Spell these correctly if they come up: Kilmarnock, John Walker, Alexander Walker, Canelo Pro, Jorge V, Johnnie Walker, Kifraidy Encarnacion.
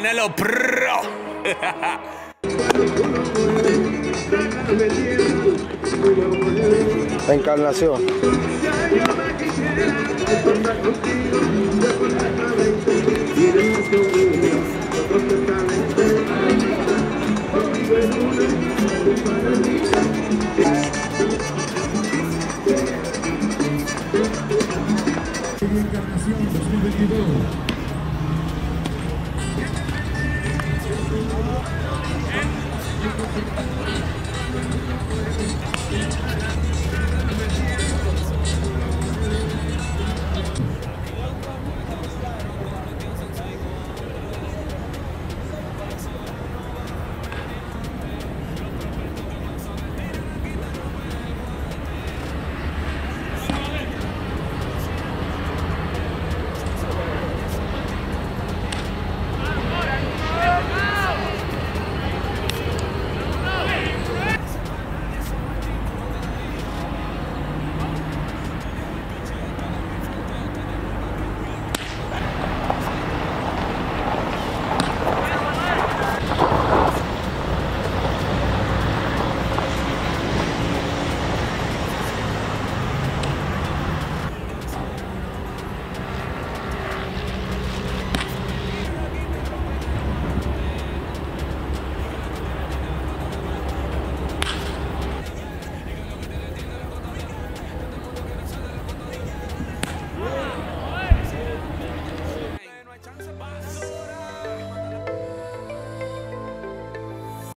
Canelo Pro. Encarnación. Encarnación 2022.